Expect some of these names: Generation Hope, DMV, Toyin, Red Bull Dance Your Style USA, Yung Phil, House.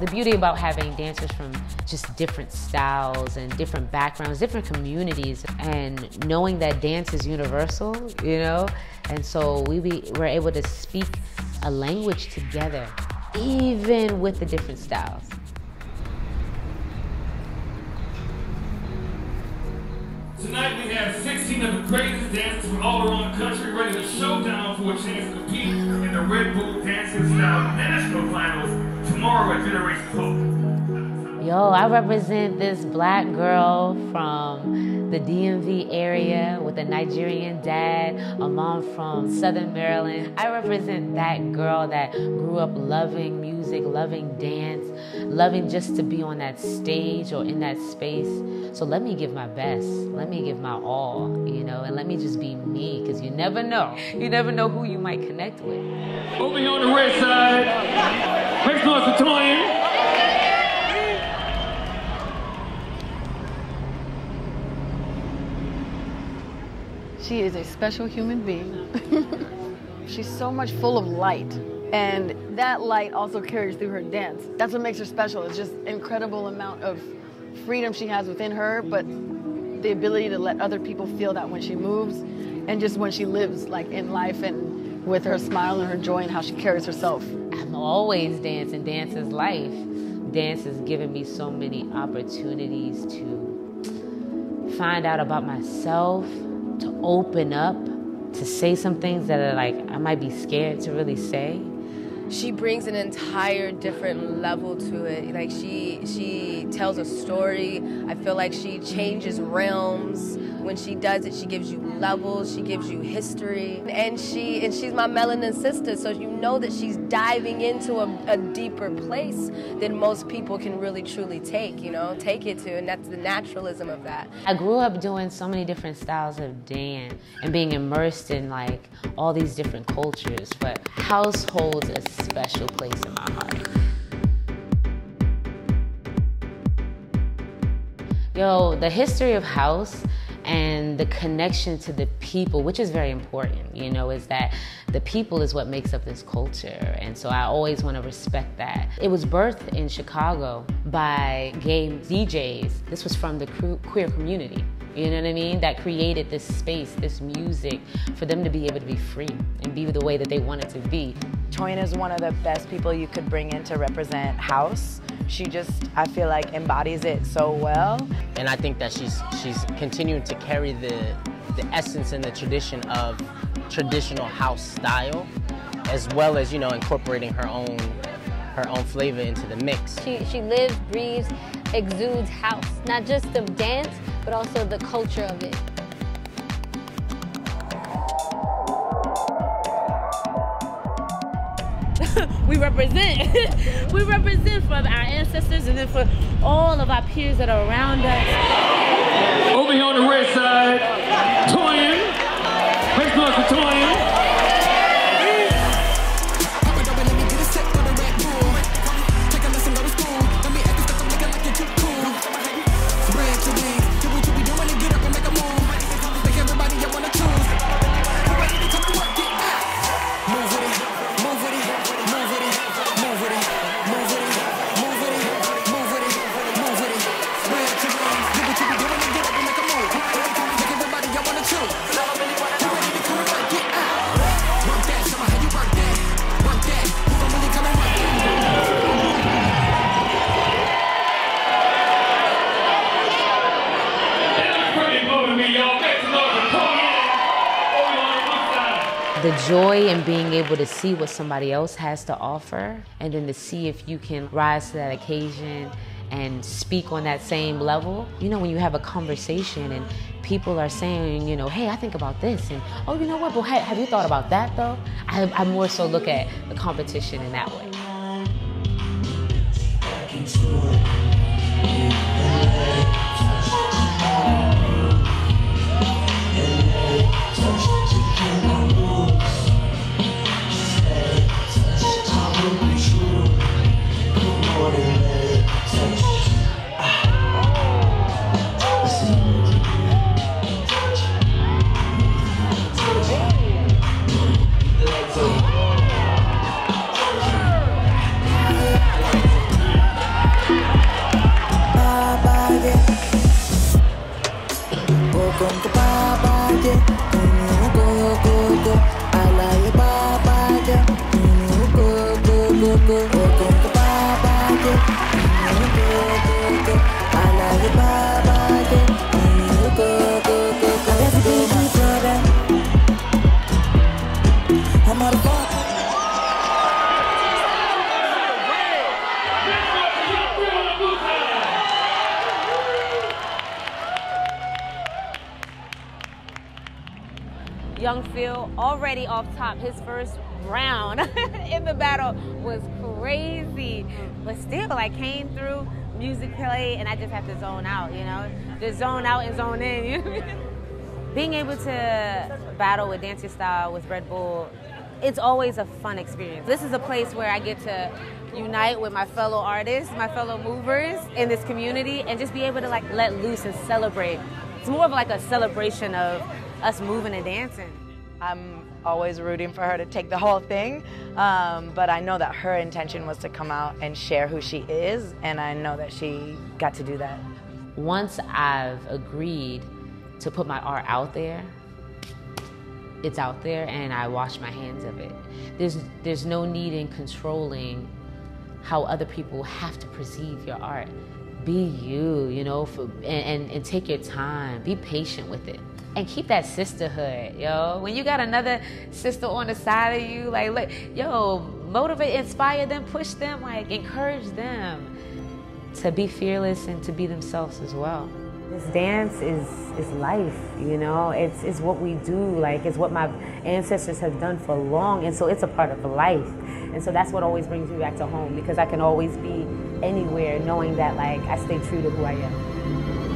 The beauty about having dancers from just different styles and different backgrounds, different communities, and knowing that dance is universal, you know? And so we're able to speak a language together, even with the different styles. Tonight we have 16 of the greatest dancers from all around the country ready to show down for a chance to compete in the Red Bull Dance Your Style National Finals tomorrow at Generation Hope. Yo, I represent this black girl from the DMV area with a Nigerian dad, a mom from Southern Maryland. I represent that girl that grew up loving music, loving dance, loving just to be on that stage or in that space. So let me give my best, let me give my all, you know, and let me just be me, because you never know who you might connect with. Moving on the red side, make noise for Toyin. She is a special human being. She's so much full of light. And that light also carries through her dance. That's what makes her special. It's just incredible amount of freedom she has within her, but the ability to let other people feel that when she moves and just when she lives, like in life, and with her smile and her joy and how she carries herself. I'm always dancing. Dance is life. Dance has given me so many opportunities to find out about myself, to open up, to say some things that are like I might be scared to really say. She brings an entire different level to it. Like she tells a story. I feel like she changes realms. When she does it, she gives you levels, she gives you history. And she's my melanin sister, so you know that she's diving into a deeper place than most people can really truly take, you know, take it to, and that's the naturalism of that. I grew up doing so many different styles of dance and being immersed in like all these different cultures, but house holds a special place in my heart. Yo, the history of house and the connection to the people, which is very important, you know, is that the people is what makes up this culture. And so I always want to respect that. It was birthed in Chicago by gay DJs. This was from the queer community, you know what I mean? That created this space, this music, for them to be able to be free and be the way that they wanted to be. Toyin is one of the best people you could bring in to represent house. She just, I feel like, embodies it so well. And I think that she's continuing to carry the essence and the tradition of traditional house style, as well as, you know, incorporating her own flavor into the mix. She lives, breathes, exudes house, not just the dance, but also the culture of it. We represent. We represent for our ancestors and then for all of our peers that are around us. Over here on the red side, Toyin. Make noise for Toyin. The joy in being able to see what somebody else has to offer, and then to see if you can rise to that occasion and speak on that same level. You know, when you have a conversation and people are saying, you know, hey, I think about this, and oh, you know what, well, have you thought about that though? I more so look at the competition in that way. lot of fun. Young Phil already off top. His first round in the battle was crazy. But still, I came through, music play, and I just have to zone out, you know? Just zone out and zone in. Being able to battle with Dance Your Style with Red Bull, it's always a fun experience. This is a place where I get to unite with my fellow artists, my fellow movers in this community, and just be able to like let loose and celebrate. It's more of like a celebration of us moving and dancing. I'm always rooting for her to take the whole thing, but I know that her intention was to come out and share who she is, and I know that she got to do that. Once I've agreed to put my art out there, it's out there, and I wash my hands of it. There's no need in controlling how other people have to perceive your art. Be you, you know, and take your time, be patient with it. And keep that sisterhood, yo. When you got another sister on the side of you, like, look, yo, motivate, inspire them, push them, like, encourage them to be fearless and to be themselves as well. This dance is life, you know? It's what we do, like, it's what my ancestors have done for long, and so it's a part of life. And so that's what always brings me back to home, because I can always be anywhere knowing that, like, I stay true to who I am.